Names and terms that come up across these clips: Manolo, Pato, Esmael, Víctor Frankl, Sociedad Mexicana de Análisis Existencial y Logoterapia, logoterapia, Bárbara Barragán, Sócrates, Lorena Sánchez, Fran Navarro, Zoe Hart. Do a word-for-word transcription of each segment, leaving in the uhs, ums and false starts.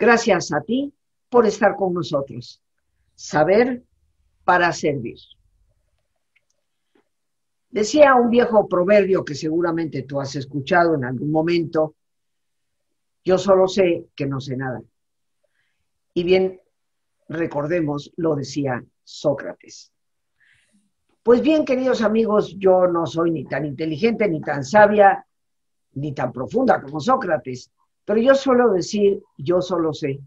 Gracias a ti por estar con nosotros. Saber para servir. Decía un viejo proverbio que seguramente tú has escuchado en algún momento: yo solo sé que no sé nada. Y bien, recordemos, lo decía Sócrates. Pues bien, queridos amigos, yo no soy ni tan inteligente, ni tan sabia, ni tan profunda como Sócrates, pero yo suelo decir, yo solo sé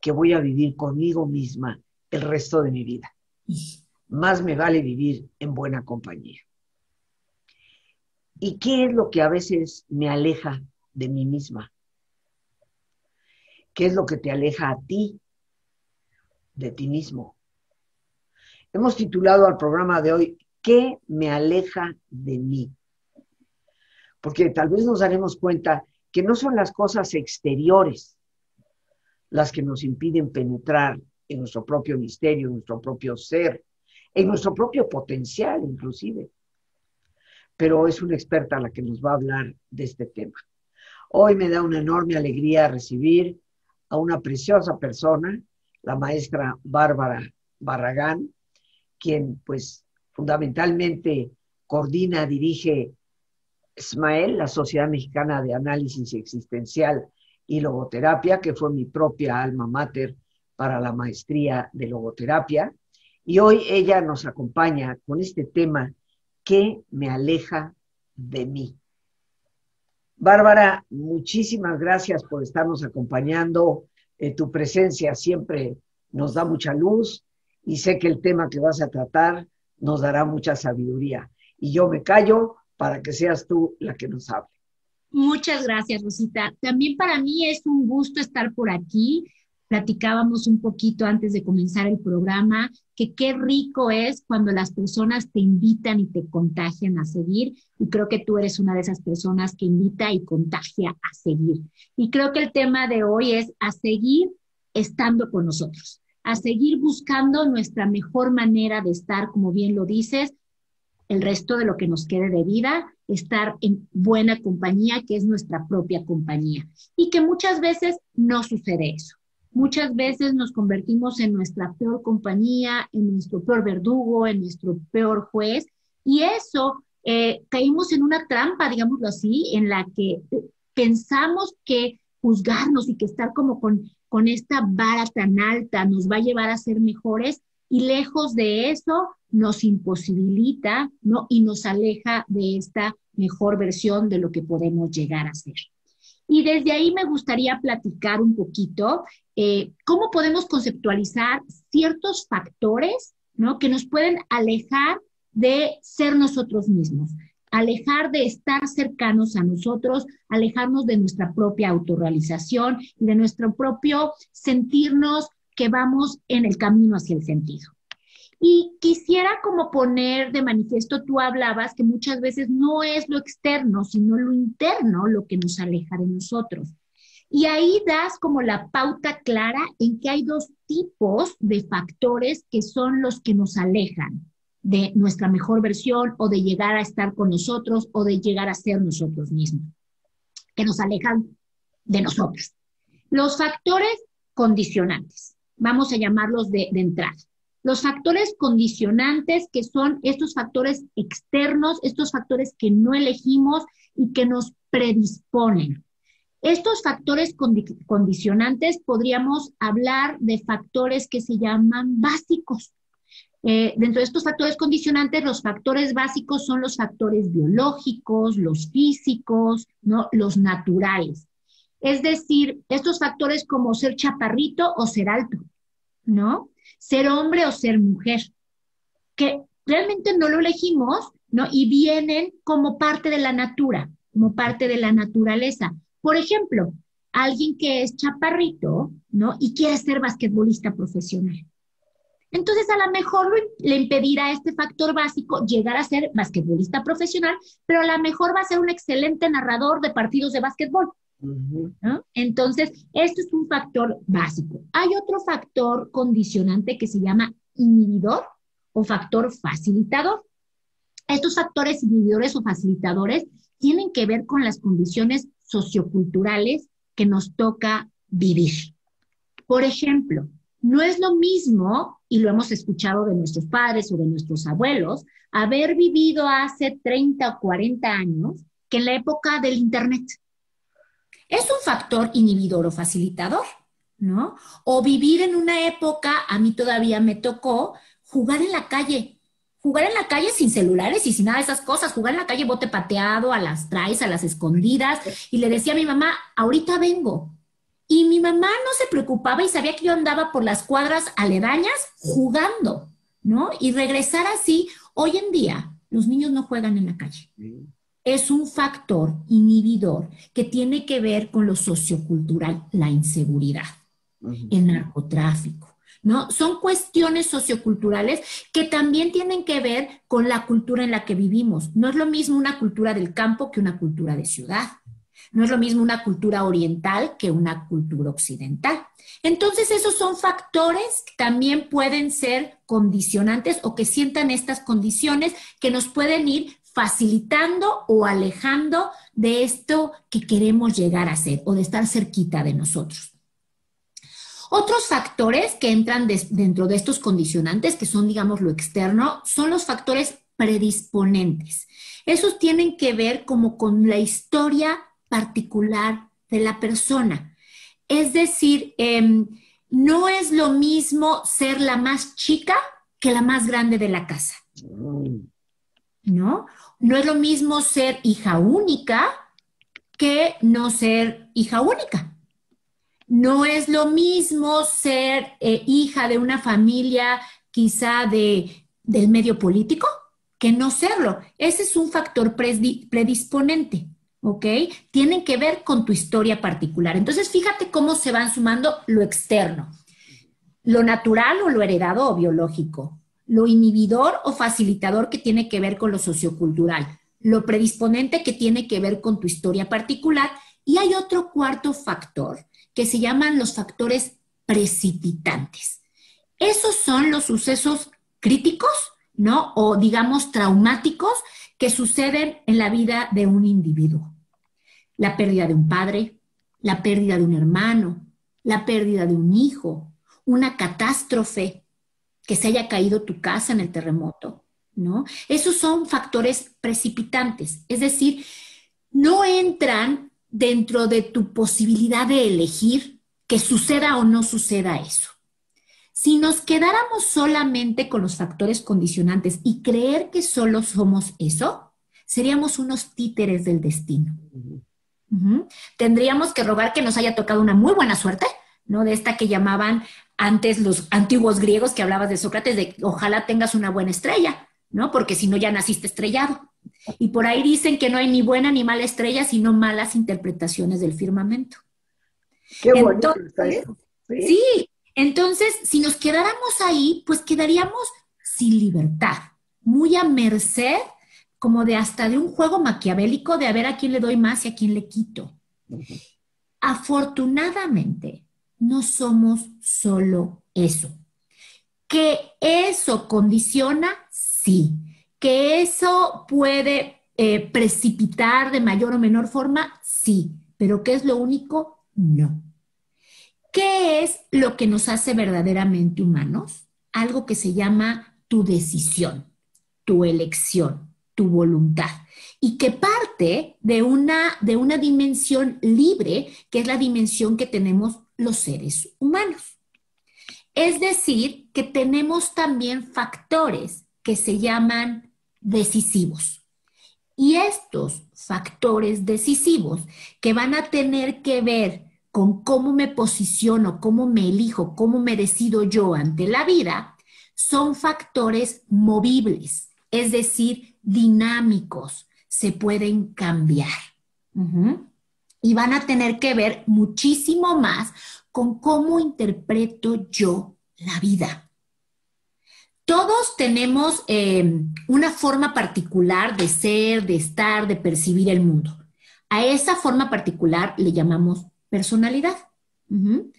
que voy a vivir conmigo misma el resto de mi vida. Más me vale vivir en buena compañía. ¿Y qué es lo que a veces me aleja de mí misma? ¿Qué es lo que te aleja a ti de ti mismo? Hemos titulado al programa de hoy, ¿qué me aleja de mí? Porque tal vez nos daremos cuenta que no son las cosas exteriores las que nos impiden penetrar en nuestro propio misterio, en nuestro propio ser, en nuestro propio potencial inclusive. Pero es una experta la que nos va a hablar de este tema. Hoy me da una enorme alegría recibir a una preciosa persona, la maestra Bárbara Barragán, quien pues fundamentalmente coordina, dirige S M A E L, la Sociedad Mexicana de Análisis Existencial y Logoterapia, que fue mi propia alma mater para la maestría de logoterapia. Y hoy ella nos acompaña con este tema, ¿qué me aleja de mí? Bárbara, muchísimas gracias por estarnos acompañando. Eh, tu presencia siempre nos da mucha luz y sé que el tema que vas a tratar nos dará mucha sabiduría. Y yo me callo para que seas tú la que nos hable. Muchas gracias, Rosita. También para mí es un gusto estar por aquí. Platicábamos un poquito antes de comenzar el programa que qué rico es cuando las personas te invitan y te contagian a seguir, y creo que tú eres una de esas personas que invita y contagia a seguir. Y creo que el tema de hoy es a seguir estando con nosotros, a seguir buscando nuestra mejor manera de estar, como bien lo dices, el resto de lo que nos quede de vida, estar en buena compañía, que es nuestra propia compañía, y que muchas veces no sucede eso. Muchas veces nos convertimos en nuestra peor compañía, en nuestro peor verdugo, en nuestro peor juez, y eso, eh, caímos en una trampa, digámoslo así, en la que pensamos que juzgarnos y que estar como con, con esta vara tan alta nos va a llevar a ser mejores, y lejos de eso nos imposibilita, ¿no? Y nos aleja de esta mejor versión de lo que podemos llegar a ser. Y desde ahí me gustaría platicar un poquito eh, cómo podemos conceptualizar ciertos factores, ¿no? Que nos pueden alejar de ser nosotros mismos, alejar de estar cercanos a nosotros, alejarnos de nuestra propia autorrealización y de nuestro propio sentirnos que vamos en el camino hacia el sentido. Y quisiera como poner de manifiesto, tú hablabas que muchas veces no es lo externo, sino lo interno lo que nos aleja de nosotros. Y ahí das como la pauta clara en que hay dos tipos de factores que son los que nos alejan de nuestra mejor versión o de llegar a estar con nosotros o de llegar a ser nosotros mismos, que nos alejan de nosotros. Los factores condicionantes, vamos a llamarlos de, de entrada. Los factores condicionantes, que son estos factores externos, estos factores que no elegimos y que nos predisponen. Estos factores condi- condicionantes podríamos hablar de factores que se llaman básicos. Eh, dentro de estos factores condicionantes, los factores básicos son los factores biológicos, los físicos, ¿no? Los naturales. Es decir, estos factores como ser chaparrito o ser alto, ¿no? Ser hombre o ser mujer, que realmente no lo elegimos, ¿no? Y vienen como parte de la natura, como parte de la naturaleza. Por ejemplo, alguien que es chaparrito, ¿no? Y quiere ser basquetbolista profesional. Entonces, a lo mejor le impedirá este factor básico llegar a ser basquetbolista profesional, pero a lo mejor va a ser un excelente narrador de partidos de basquetbol. ¿No? Entonces, esto es un factor básico. Hay otro factor condicionante que se llama inhibidor o factor facilitador. Estos factores inhibidores o facilitadores tienen que ver con las condiciones socioculturales que nos toca vivir, Por ejemplo, no es lo mismo, y lo hemos escuchado de nuestros padres o de nuestros abuelos, haber vivido hace treinta o cuarenta años que en la época del Internet. Es un factor inhibidor o facilitador, ¿no? O vivir en una época, a mí todavía me tocó, jugar en la calle. Jugar en la calle sin celulares y sin nada de esas cosas. Jugar en la calle bote pateado, a las traes, a las escondidas. Y le decía a mi mamá, ahorita vengo. Y mi mamá no se preocupaba y sabía que yo andaba por las cuadras aledañas jugando, ¿no? Y regresar así. Hoy en día, los niños no juegan en la calle. Es un factor inhibidor que tiene que ver con lo sociocultural, la inseguridad, uh-huh. el narcotráfico. ¿No? Son cuestiones socioculturales que también tienen que ver con la cultura en la que vivimos. No es lo mismo una cultura del campo que una cultura de ciudad. No es lo mismo una cultura oriental que una cultura occidental. Entonces, esos son factores que también pueden ser condicionantes o que sientan estas condiciones que nos pueden ir facilitando o alejando de esto que queremos llegar a ser o de estar cerquita de nosotros. Otros factores que entran de, dentro de estos condicionantes, que son, digamos, lo externo, son los factores predisponentes. Esos tienen que ver como con la historia particular de la persona. Es decir, eh, no es lo mismo ser la más chica que la más grande de la casa. ¿No? No es lo mismo ser hija única que no ser hija única. No es lo mismo ser eh, hija de una familia quizá de, del medio político que no serlo. Ese es un factor predisponente, ¿ok? Tienen que ver con tu historia particular. Entonces, fíjate cómo se van sumando lo externo, lo natural o lo heredado o biológico, lo inhibidor o facilitador que tiene que ver con lo sociocultural, lo predisponente que tiene que ver con tu historia particular y hay otro cuarto factor que se llaman los factores precipitantes. Esos son los sucesos críticos, ¿no? O digamos traumáticos que suceden en la vida de un individuo. La pérdida de un padre, la pérdida de un hermano, la pérdida de un hijo, una catástrofe, que se haya caído tu casa en el terremoto, ¿no? Esos son factores precipitantes, es decir, no entran dentro de tu posibilidad de elegir que suceda o no suceda eso. Si nos quedáramos solamente con los factores condicionantes y creer que solo somos eso, seríamos unos títeres del destino. Uh-huh. Uh-huh. Tendríamos que rogar que nos haya tocado una muy buena suerte, ¿no? De esta que llamaban antes los antiguos griegos que hablabas de Sócrates, de ojalá tengas una buena estrella, ¿no? Porque si no ya naciste estrellado. Y por ahí dicen que no hay ni buena ni mala estrella, sino malas interpretaciones del firmamento. Qué bonito está eso. ¿Sí? Sí, entonces, si nos quedáramos ahí, pues quedaríamos sin libertad, muy a merced, como de hasta de un juego maquiavélico de a ver a quién le doy más y a quién le quito. Uh-huh. Afortunadamente, no somos solo eso. ¿Que eso condiciona? Sí. ¿Que eso puede eh, precipitar de mayor o menor forma? Sí. ¿Pero qué es lo único? No. ¿Qué es lo que nos hace verdaderamente humanos? Algo que se llama tu decisión, tu elección, tu voluntad. Y que parte de una, de una dimensión libre, que es la dimensión que tenemos los seres humanos. Es decir, que tenemos también factores que se llaman decisivos. Y estos factores decisivos que van a tener que ver con cómo me posiciono, cómo me elijo, cómo me decido yo ante la vida, son factores movibles, es decir, dinámicos, se pueden cambiar. Uh-huh. Y van a tener que ver muchísimo más con cómo interpreto yo la vida. Todos tenemos eh, una forma particular de ser, de estar, de percibir el mundo. A esa forma particular le llamamos personalidad. Uh-huh.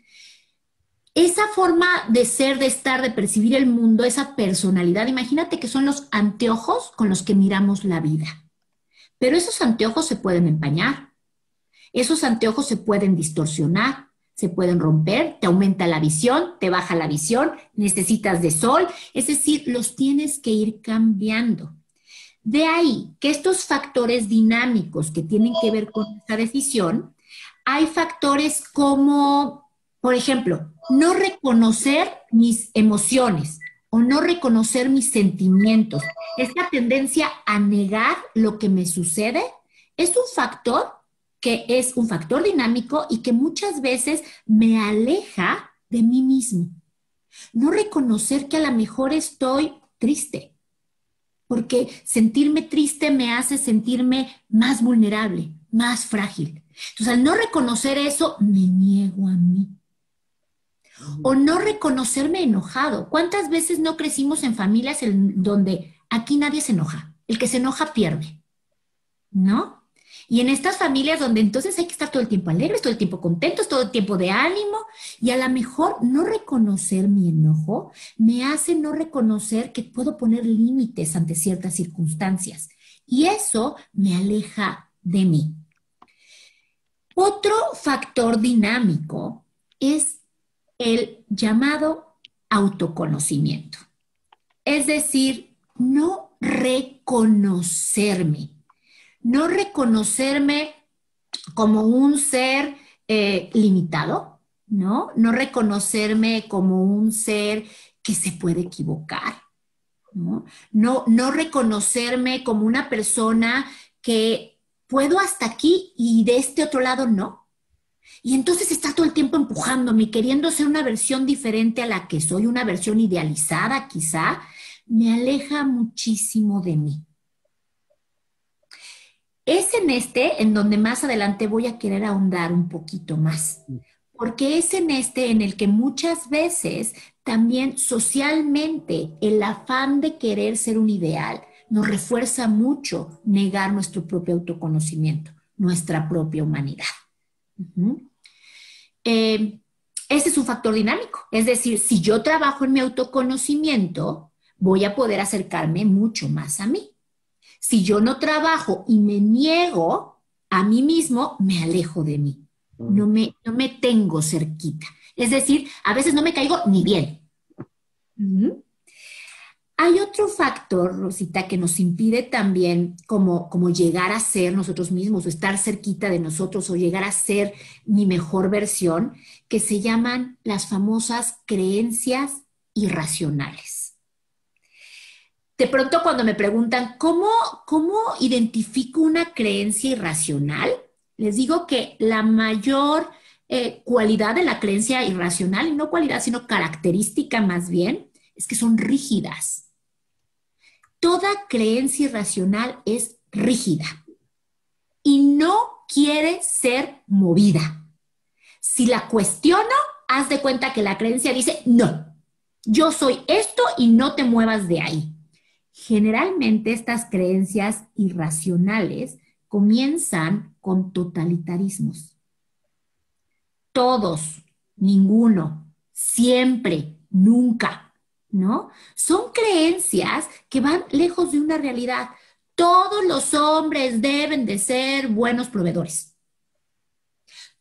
Esa forma de ser, de estar, de percibir el mundo, esa personalidad, imagínate que son los anteojos con los que miramos la vida. Pero esos anteojos se pueden empañar. Esos anteojos se pueden distorsionar. se pueden romper, te aumenta la visión, te baja la visión, necesitas de sol, es decir, los tienes que ir cambiando. De ahí que estos factores dinámicos que tienen que ver con esta decisión, hay factores como, por ejemplo, no reconocer mis emociones o no reconocer mis sentimientos. Esta tendencia a negar lo que me sucede es un factor que es un factor dinámico y que muchas veces me aleja de mí mismo. No reconocer que a lo mejor estoy triste, porque sentirme triste me hace sentirme más vulnerable, más frágil. Entonces, al no reconocer eso, me niego a mí. O no reconocerme enojado. ¿Cuántas veces no crecimos en familias en donde aquí nadie se enoja? El que se enoja pierde, ¿no? Y en estas familias donde entonces hay que estar todo el tiempo alegres, todo el tiempo contentos, todo el tiempo de ánimo, y a lo mejor no reconocer mi enojo me hace no reconocer que puedo poner límites ante ciertas circunstancias. Y eso me aleja de mí. Otro factor dinámico es el llamado autoconocimiento. Es decir, no reconocerme. No reconocerme como un ser eh, limitado, ¿no? No reconocerme como un ser que se puede equivocar, ¿no? No, no reconocerme como una persona que puedo hasta aquí y de este otro lado no. Y entonces está todo el tiempo empujándome, queriendo ser una versión diferente a la que soy, una versión idealizada quizá, me aleja muchísimo de mí. Es en este en donde más adelante voy a querer ahondar un poquito más, porque es en este en el que muchas veces también socialmente el afán de querer ser un ideal nos refuerza mucho negar nuestro propio autoconocimiento, nuestra propia humanidad. Uh-huh. eh, ese es un factor dinámico, es decir, si yo trabajo en mi autoconocimiento, voy a poder acercarme mucho más a mí. Si yo no trabajo y me niego a mí mismo, me alejo de mí. No me, no me tengo cerquita. Es decir, a veces no me caigo ni bien. ¿Mm? Hay otro factor, Rosita, que nos impide también como, como llegar a ser nosotros mismos, o estar cerquita de nosotros, o llegar a ser mi mejor versión, que se llaman las famosas creencias irracionales. De pronto cuando me preguntan, ¿cómo, cómo identifico una creencia irracional? Les digo que la mayor eh, cualidad de la creencia irracional, y no cualidad, sino característica más bien, es que son rígidas. Toda creencia irracional es rígida y no quiere ser movida. Si la cuestiono, haz de cuenta que la creencia dice, no, yo soy esto y no te muevas de ahí. Generalmente estas creencias irracionales comienzan con totalitarismos. Todos, ninguno, siempre, nunca, ¿no? Son creencias que van lejos de una realidad. Todos los hombres deben de ser buenos proveedores.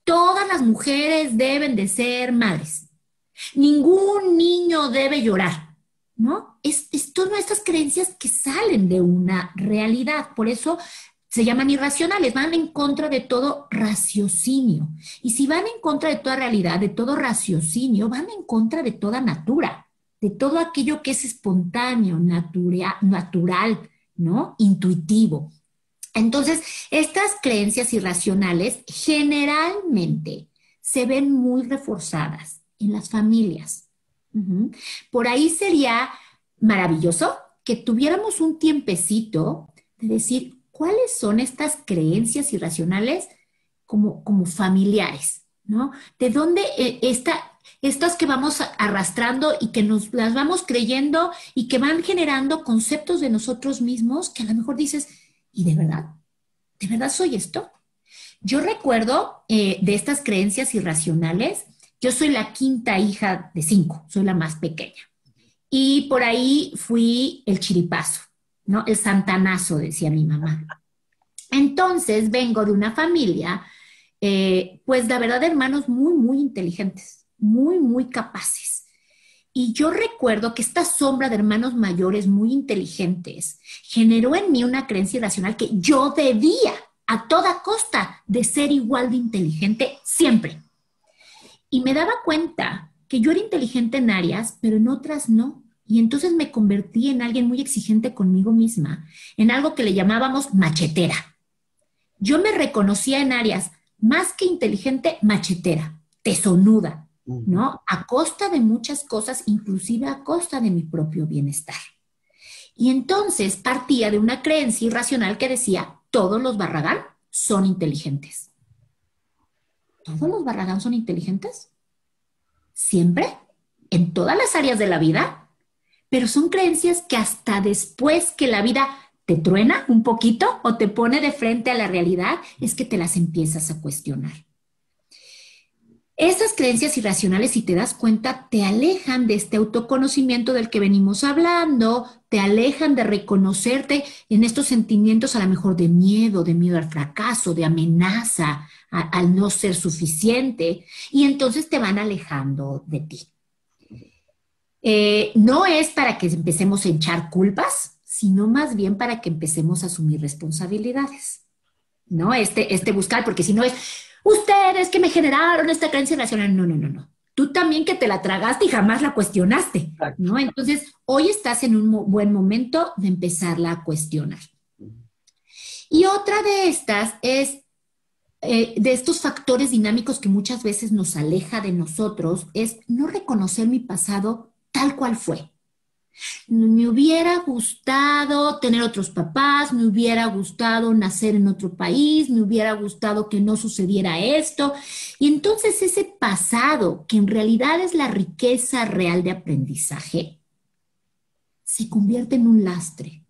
Todas las mujeres deben de ser madres. Ningún niño debe llorar, ¿no? Es, es todas estas creencias que salen de una realidad. Por eso se llaman irracionales, van en contra de todo raciocinio. Y si van en contra de toda realidad, de todo raciocinio, van en contra de toda natura, de todo aquello que es espontáneo, natura, natural, ¿no? Intuitivo. Entonces, estas creencias irracionales generalmente se ven muy reforzadas en las familias. Uh-huh. Por ahí sería maravilloso que tuviéramos un tiempecito de decir cuáles son estas creencias irracionales como, como familiares, ¿no? De dónde eh, esta, estas que vamos arrastrando y que nos las vamos creyendo y que van generando conceptos de nosotros mismos que a lo mejor dices, ¿y de verdad? ¿De verdad soy esto? Yo recuerdo eh, de estas creencias irracionales. Yo soy la quinta hija de cinco, soy la más pequeña. Y por ahí fui el chiripazo, ¿no? El santanazo, decía mi mamá. Entonces vengo de una familia Eh, pues la verdad, hermanos muy, muy inteligentes, muy, muy capaces. Y yo recuerdo que esta sombra de hermanos mayores muy inteligentes generó en mí una creencia irracional que yo debía a toda costa de ser igual de inteligente siempre. Y me daba cuenta que yo era inteligente en áreas, pero en otras no. Y entonces me convertí en alguien muy exigente conmigo misma, en algo que le llamábamos machetera. Yo me reconocía en áreas más que inteligente, machetera, tesonuda, ¿no? A costa de muchas cosas, inclusive a costa de mi propio bienestar. Y entonces partía de una creencia irracional que decía, todos los Barragán son inteligentes. ¿Todos los Barragán son inteligentes? Siempre, en todas las áreas de la vida, pero son creencias que hasta después que la vida te truena un poquito o te pone de frente a la realidad, es que te las empiezas a cuestionar. Esas creencias irracionales, si te das cuenta, te alejan de este autoconocimiento del que venimos hablando, te alejan de reconocerte en estos sentimientos a lo mejor de miedo, de miedo al fracaso, de amenaza, a, al no ser suficiente, y entonces te van alejando de ti. Eh, no es para que empecemos a echar culpas, sino más bien para que empecemos a asumir responsabilidades, ¿no? Este, este buscar, porque si no es... Ustedes que me generaron esta creencia irracional. No, no, no, no. Tú también que te la tragaste y jamás la cuestionaste, ¿no? Entonces, hoy estás en un buen momento de empezarla a cuestionar. Y otra de estas es, eh, de estos factores dinámicos que muchas veces nos aleja de nosotros, es no reconocer mi pasado tal cual fue. Me hubiera gustado tener otros papás, me hubiera gustado nacer en otro país, me hubiera gustado que no sucediera esto. Y entonces ese pasado, que en realidad es la riqueza real de aprendizaje, se convierte en un lastre,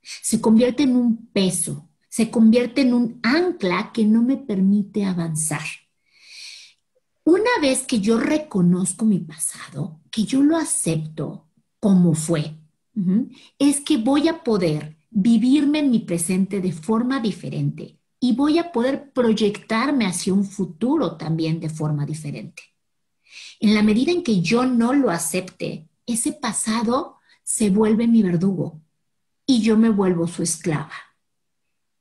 se convierte en un peso, se convierte en un ancla que no me permite avanzar. Una vez que yo reconozco mi pasado, que yo lo acepto, como fue, es que voy a poder vivirme en mi presente de forma diferente y voy a poder proyectarme hacia un futuro también de forma diferente. En la medida en que yo no lo acepte, ese pasado se vuelve mi verdugo y yo me vuelvo su esclava,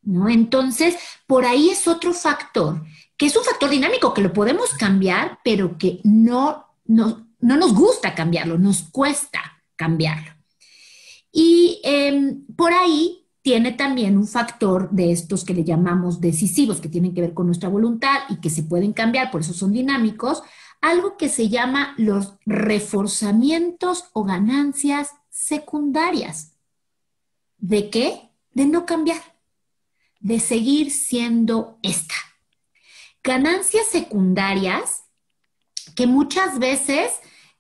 ¿no? Entonces, por ahí es otro factor, que es un factor dinámico que lo podemos cambiar, pero que no, no, no nos gusta cambiarlo, nos cuesta cambiarlo. Y eh, por ahí tiene también un factor de estos que le llamamos decisivos, que tienen que ver con nuestra voluntad y que se pueden cambiar, por eso son dinámicos, algo que se llama los reforzamientos o ganancias secundarias. ¿De qué? De no cambiar, de seguir siendo esta. Ganancias secundarias que muchas veces...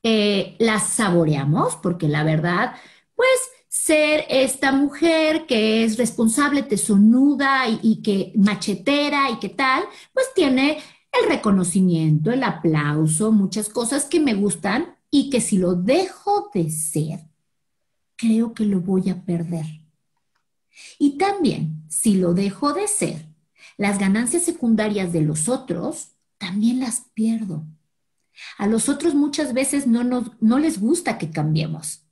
Eh, las saboreamos, porque la verdad, pues, ser esta mujer que es responsable, tesonuda y, y que machetera y que tal, pues tiene el reconocimiento, el aplauso, muchas cosas que me gustan y que si lo dejo de ser, creo que lo voy a perder. Y también, si lo dejo de ser, las ganancias secundarias de los otros también las pierdo. A los otros muchas veces no, nos, no les gusta que cambiemos,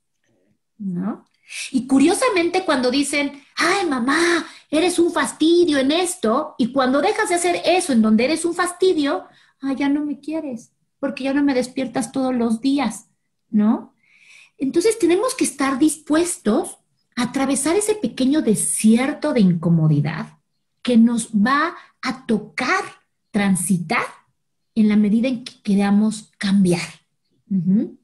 ¿no? Y curiosamente cuando dicen, ay mamá, eres un fastidio en esto, y cuando dejas de hacer eso en donde eres un fastidio, ay, ya no me quieres, porque ya no me despiertas todos los días, ¿no? Entonces tenemos que estar dispuestos a atravesar ese pequeño desierto de incomodidad que nos va a tocar transitar en la medida en que queramos cambiar. Uh-huh.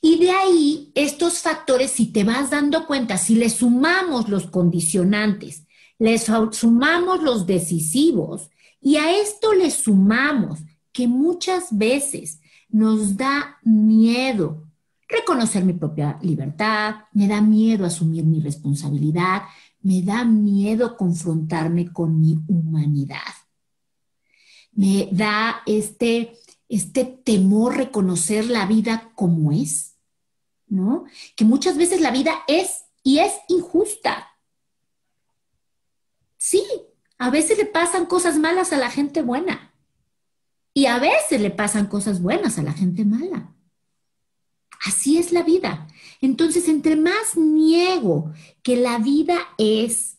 Y de ahí, estos factores, si te vas dando cuenta, si le sumamos los condicionantes, le sumamos los decisivos, y a esto le sumamos que muchas veces nos da miedo reconocer mi propia libertad, me da miedo asumir mi responsabilidad, me da miedo confrontarme con mi humanidad. Me da este, este temor reconocer la vida como es, ¿no? Que muchas veces la vida es y es injusta. Sí, A veces le pasan cosas malas a la gente buena. Y a veces le pasan cosas buenas a la gente mala. Así es la vida. Entonces, entre más niego que la vida es,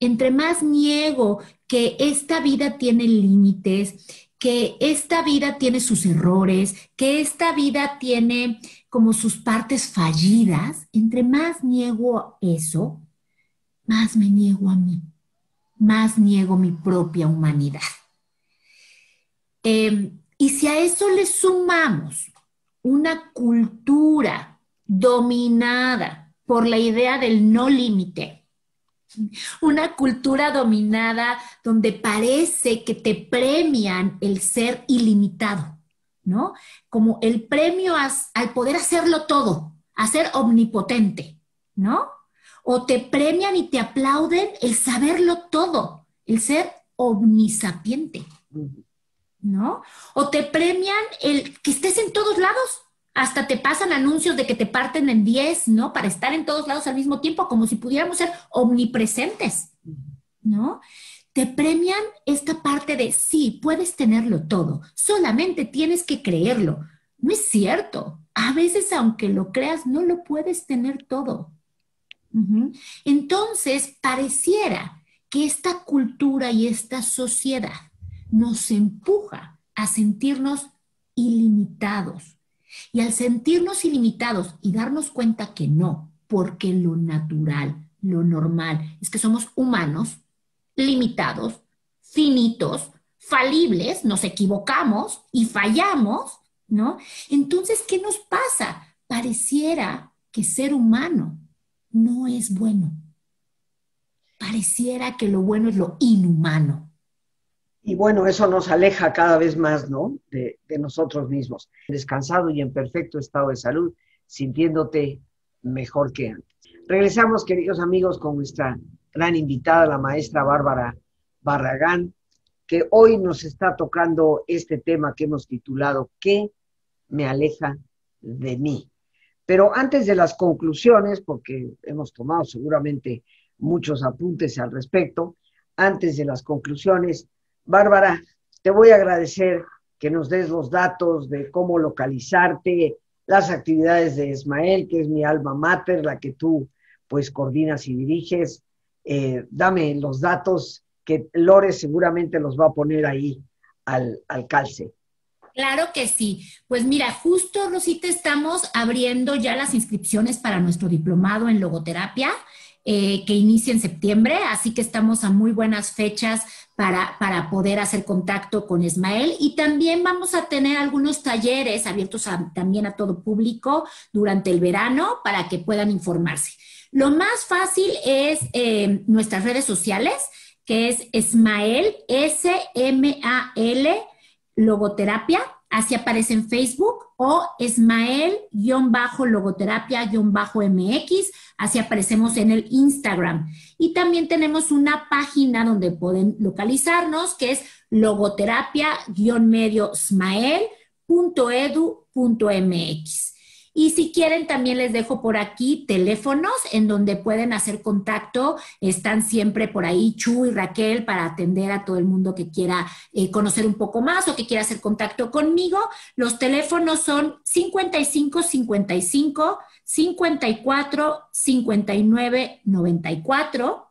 entre más niego que esta vida tiene límites, que esta vida tiene sus errores, que esta vida tiene como sus partes fallidas, entre más niego eso, más me niego a mí, más niego mi propia humanidad. Eh, y si a eso le sumamos una cultura dominada por la idea del no límite, una cultura dominada donde parece que te premian el ser ilimitado, ¿no? Como el premio a, al poder hacerlo todo, a ser omnipotente, ¿no? O te premian y te aplauden el saberlo todo, el ser omnisapiente, ¿no? O te premian el que estés en todos lados. Hasta te pasan anuncios de que te parten en diez, ¿no? Para estar en todos lados al mismo tiempo, como si pudiéramos ser omnipresentes, ¿no? Te premian esta parte de, sí, puedes tenerlo todo, solamente tienes que creerlo. No es cierto. A veces, aunque lo creas, no lo puedes tener todo. Uh-huh. Entonces, pareciera que esta cultura y esta sociedad nos empuja a sentirnos ilimitados. Y al sentirnos ilimitados y darnos cuenta que no, porque lo natural, lo normal, es que somos humanos, limitados, finitos, falibles, nos equivocamos y fallamos, ¿no? Entonces, ¿qué nos pasa? Pareciera que ser humano no es bueno. Pareciera que lo bueno es lo inhumano. Y bueno, eso nos aleja cada vez más, ¿no? De, de nosotros mismos. Descansado y en perfecto estado de salud, sintiéndote mejor que antes. Regresamos, queridos amigos, con nuestra gran invitada, la maestra Bárbara Barragán, que hoy nos está tocando este tema que hemos titulado ¿Qué me aleja de mí? Pero antes de las conclusiones, porque hemos tomado seguramente muchos apuntes al respecto, antes de las conclusiones, Bárbara, te voy a agradecer que nos des los datos de cómo localizarte, las actividades de Esmael, que es mi alma mater, la que tú pues coordinas y diriges. Eh, dame los datos que Lore seguramente los va a poner ahí al, al calce. Claro que sí. Pues mira, justo, Rosita, estamos abriendo ya las inscripciones para nuestro diplomado en logoterapia. Eh, que inicia en septiembre, así que estamos a muy buenas fechas para, para poder hacer contacto con Esmael, y también vamos a tener algunos talleres abiertos a, también a todo público durante el verano para que puedan informarse. Lo más fácil es eh, nuestras redes sociales, que es Esmael, S M A L, Logoterapia, así aparece en Facebook, o Esmael-logoterapia-mx, así aparecemos en el Instagram. Y también tenemos una página donde pueden localizarnos, que es logoterapia guion medio esmael punto edu punto mx. Y si quieren, también les dejo por aquí teléfonos en donde pueden hacer contacto. Están siempre por ahí Chu y Raquel para atender a todo el mundo que quiera eh, conocer un poco más o que quiera hacer contacto conmigo. Los teléfonos son cincuenta y cinco cincuenta y cinco, cincuenta y cuatro cincuenta y nueve noventa y cuatro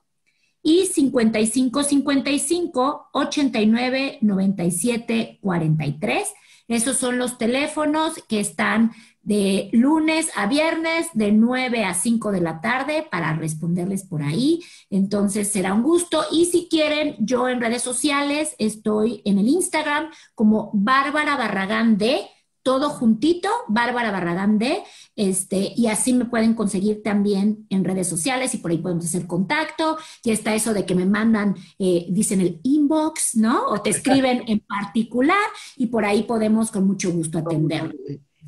y cincuenta y cinco cincuenta y cinco, ochenta y nueve noventa y siete cuarenta y tres. Esos son los teléfonos que están de lunes a viernes, de nueve a cinco de la tarde, para responderles por ahí. Entonces, será un gusto. Y si quieren, yo en redes sociales estoy en el Instagram como Bárbara Barragán D, todo juntito, Bárbara Barragán D, este, y así me pueden conseguir también en redes sociales y por ahí podemos hacer contacto. Ya está eso de que me mandan, eh, dicen el inbox, ¿no? O te escriben en particular y por ahí podemos con mucho gusto atenderlo.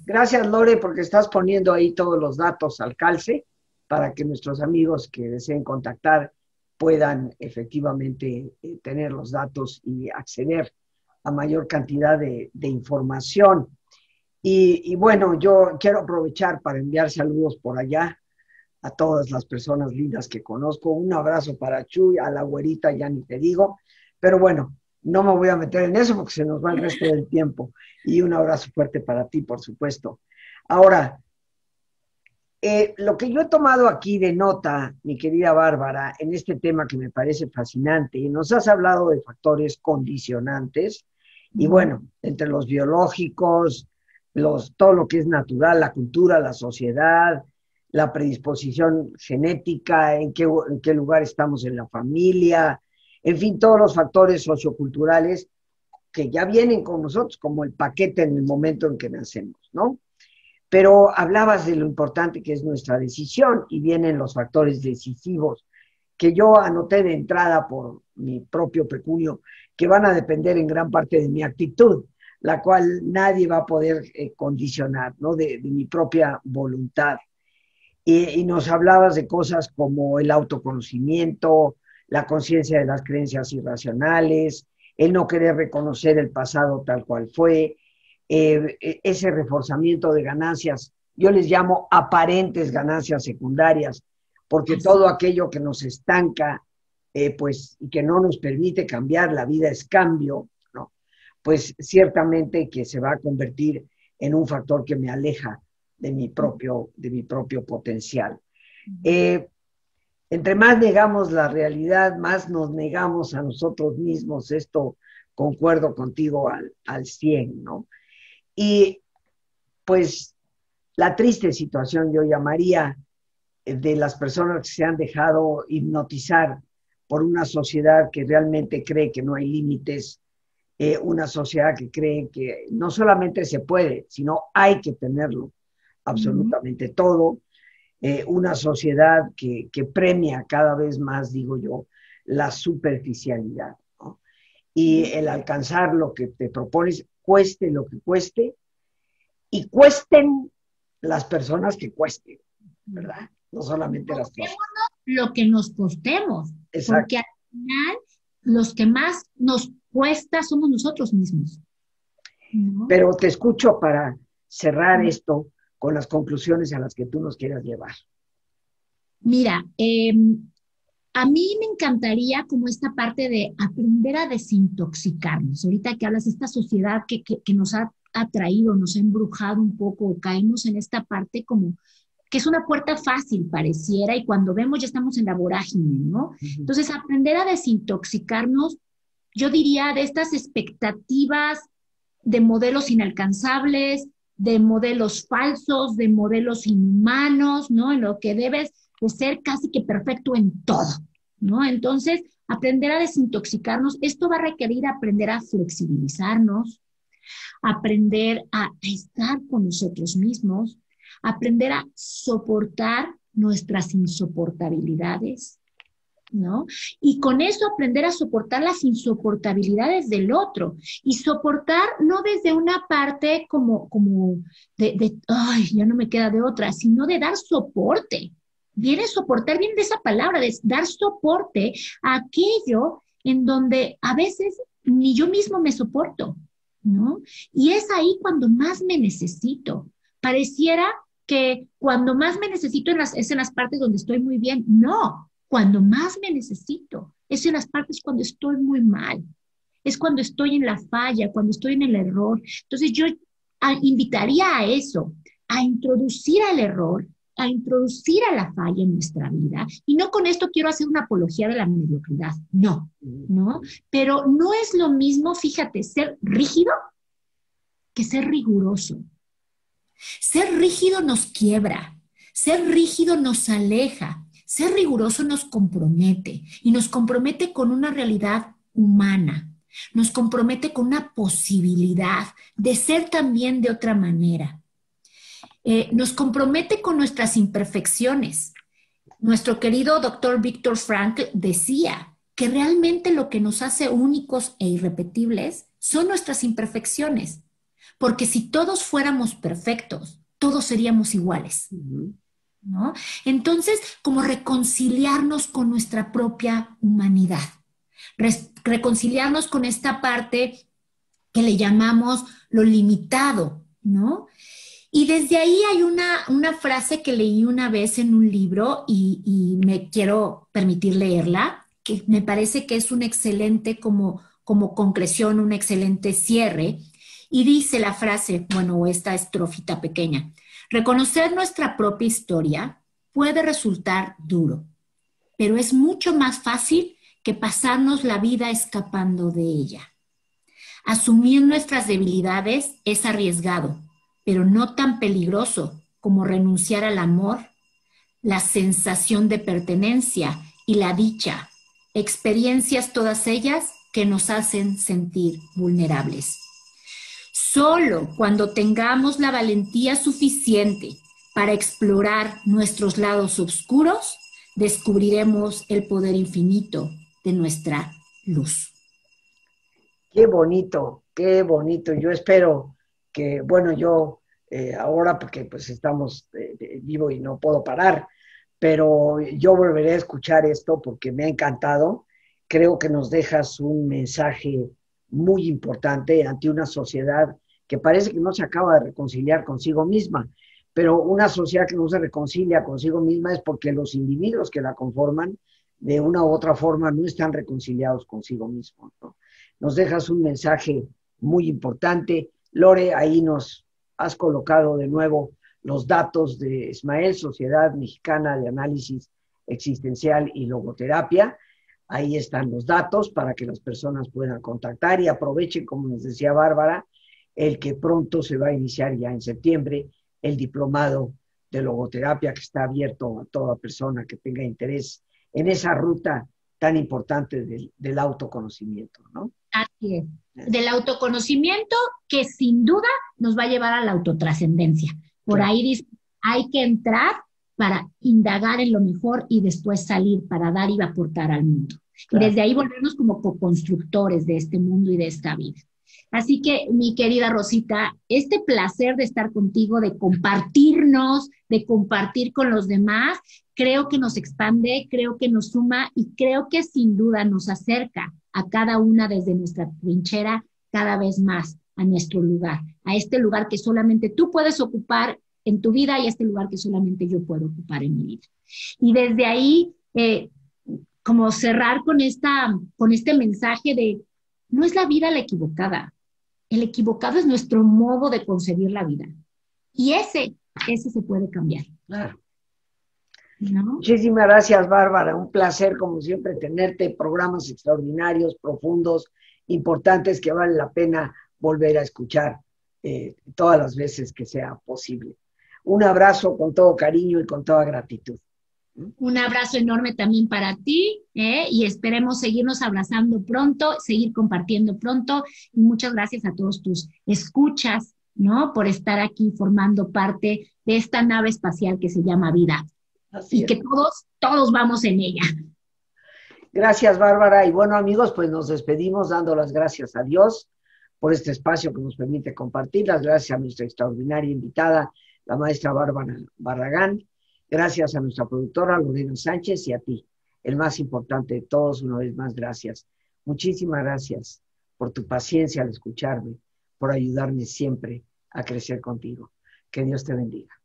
Gracias, Lore, porque estás poniendo ahí todos los datos al calce para que nuestros amigos que deseen contactar puedan efectivamente eh, tener los datos y acceder a mayor cantidad de, de información. Y, y bueno, yo quiero aprovechar para enviar saludos por allá a todas las personas lindas que conozco. Un abrazo para Chuy, a la güerita, ya ni te digo. Pero bueno, no me voy a meter en eso porque se nos va el resto del tiempo. Y un abrazo fuerte para ti, por supuesto. Ahora, eh, lo que yo he tomado aquí de nota, mi querida Bárbara, en este tema que me parece fascinante, y nos has hablado de factores condicionantes, y bueno, entre los biológicos, los, todo lo que es natural, la cultura, la sociedad, la predisposición genética, en qué, en qué lugar estamos en la familia, en fin, todos los factores socioculturales que ya vienen con nosotros como el paquete en el momento en que nacemos, ¿no? Pero hablabas de lo importante que es nuestra decisión y vienen los factores decisivos que yo anoté de entrada por mi propio pecunio, que van a depender en gran parte de mi actitud, la cual nadie va a poder eh, condicionar, ¿no? De, de mi propia voluntad. Y, y nos hablabas de cosas como el autoconocimiento, la conciencia de las creencias irracionales, el no querer reconocer el pasado tal cual fue, eh, ese reforzamiento de ganancias, yo les llamo aparentes ganancias secundarias, porque todo aquello que nos estanca, eh, pues, y que no nos permite cambiar, la vida es cambio, ¿no? Pues ciertamente que se va a convertir en un factor que me aleja de mi propio, de mi propio potencial. Eh, Entre más negamos la realidad, más nos negamos a nosotros mismos. Esto concuerdo contigo al, al cien, ¿no? Y pues la triste situación, yo llamaría, de las personas que se han dejado hipnotizar por una sociedad que realmente cree que no hay límites, eh, una sociedad que cree que no solamente se puede, sino hay que tenerlo, absolutamente mm-hmm. todo. Eh, una sociedad que, que premia cada vez más, digo yo, la superficialidad, ¿no? Y el alcanzar lo que te propones, cueste lo que cueste, y cuesten las personas que cuesten, ¿verdad? No solamente las personas. Lo que nos costemos. Exacto. Porque al final, los que más nos cuesta somos nosotros mismos, ¿no? Pero te escucho para cerrar esto, con las conclusiones a las que tú nos quieras llevar. Mira, eh, a mí me encantaría como esta parte de aprender a desintoxicarnos. Ahorita que hablas de esta sociedad que, que, que nos ha atraído, nos ha embrujado un poco, o caemos en esta parte como que es una puerta fácil, pareciera, y cuando vemos ya estamos en la vorágine, ¿no? Uh-huh. Entonces, aprender a desintoxicarnos, yo diría, de estas expectativas de modelos inalcanzables, de modelos falsos, de modelos inhumanos, ¿no? En lo que debes de ser casi que perfecto en todo, ¿no? Entonces, aprender a desintoxicarnos, esto va a requerir aprender a flexibilizarnos, aprender a estar con nosotros mismos, aprender a soportar nuestras insoportabilidades, ¿no? Y con eso aprender a soportar las insoportabilidades del otro, y soportar no desde una parte como, como de, de, ay, ya no me queda de otra, sino de dar soporte. Viene soportar, viene de esa palabra, de dar soporte a aquello en donde a veces ni yo mismo me soporto, ¿no? Y es ahí cuando más me necesito. Pareciera que cuando más me necesito en las, es en las partes donde estoy muy bien. No. Cuando más me necesito, es en las partes cuando estoy muy mal, es cuando estoy en la falla, cuando estoy en el error. Entonces yo a, invitaría a eso, a introducir al error, a introducir a la falla en nuestra vida, y no con esto quiero hacer una apología de la mediocridad, no, no, pero no es lo mismo, fíjate, ser rígido que ser riguroso. Ser rígido nos quiebra, ser rígido nos aleja. Ser riguroso nos compromete, y nos compromete con una realidad humana, nos compromete con una posibilidad de ser también de otra manera. Eh, nos compromete con nuestras imperfecciones. Nuestro querido doctor Víctor Frankl decía que realmente lo que nos hace únicos e irrepetibles son nuestras imperfecciones, porque si todos fuéramos perfectos, todos seríamos iguales. Uh-huh. ¿No? Entonces, como reconciliarnos con nuestra propia humanidad, Re- reconciliarnos con esta parte que le llamamos lo limitado, ¿no? Y desde ahí hay una, una frase que leí una vez en un libro y, y me quiero permitir leerla, que me parece que es un excelente como, como concreción, un excelente cierre. Y dice la frase, bueno, esta estrofita pequeña: reconocer nuestra propia historia puede resultar duro, pero es mucho más fácil que pasarnos la vida escapando de ella. Asumir nuestras debilidades es arriesgado, pero no tan peligroso como renunciar al amor, la sensación de pertenencia y la dicha, experiencias todas ellas que nos hacen sentir vulnerables. Solo cuando tengamos la valentía suficiente para explorar nuestros lados oscuros, descubriremos el poder infinito de nuestra luz. Qué bonito, qué bonito. Yo espero que, bueno, yo eh, ahora, porque pues estamos eh, vivo y no puedo parar, pero yo volveré a escuchar esto porque me ha encantado. Creo que nos dejas un mensaje muy importante ante una sociedad que parece que no se acaba de reconciliar consigo misma, pero una sociedad que no se reconcilia consigo misma es porque los individuos que la conforman de una u otra forma no están reconciliados consigo mismos, ¿no? Nos dejas un mensaje muy importante. Lore, ahí nos has colocado de nuevo los datos de Ismael, Sociedad Mexicana de Análisis Existencial y Logoterapia. Ahí están los datos para que las personas puedan contactar y aprovechen, como les decía Bárbara, el que pronto se va a iniciar ya en septiembre el diplomado de logoterapia, que está abierto a toda persona que tenga interés en esa ruta tan importante del, del autoconocimiento, ¿no? Así es. Del autoconocimiento que sin duda nos va a llevar a la autotrascendencia. Por claro. Ahí dice, hay que entrar para indagar en lo mejor y después salir para dar y aportar al mundo. Claro. Y desde ahí volvernos como co-constructores de este mundo y de esta vida. Así que, mi querida Rosita, este placer de estar contigo, de compartirnos, de compartir con los demás, creo que nos expande, creo que nos suma y creo que sin duda nos acerca a cada una desde nuestra trinchera cada vez más a nuestro lugar, a este lugar que solamente tú puedes ocupar en tu vida y a este lugar que solamente yo puedo ocupar en mi vida. Y desde ahí, eh, como cerrar con, esta, con este mensaje de no es la vida la equivocada, el equivocado es nuestro modo de concebir la vida. Y ese, ese se puede cambiar. Claro. ¿No? Muchísimas gracias, Bárbara. Un placer, como siempre, tenerte. Programas extraordinarios, profundos, importantes, que vale la pena volver a escuchar eh, todas las veces que sea posible. Un abrazo con todo cariño y con toda gratitud. Un abrazo enorme también para ti, ¿eh? Y esperemos seguirnos abrazando pronto, seguir compartiendo pronto. Y muchas gracias a todos tus escuchas, ¿no? Por estar aquí formando parte de esta nave espacial que se llama vida. Así y es. Que todos, todos vamos en ella. Gracias, Bárbara. Y bueno, amigos, pues nos despedimos dando las gracias a Dios por este espacio que nos permite compartir. Las gracias a nuestra extraordinaria invitada, la maestra Bárbara Barragán. Gracias a nuestra productora, Lorena Sánchez, y a ti, el más importante de todos, una vez más, gracias. Muchísimas gracias por tu paciencia al escucharme, por ayudarme siempre a crecer contigo. Que Dios te bendiga.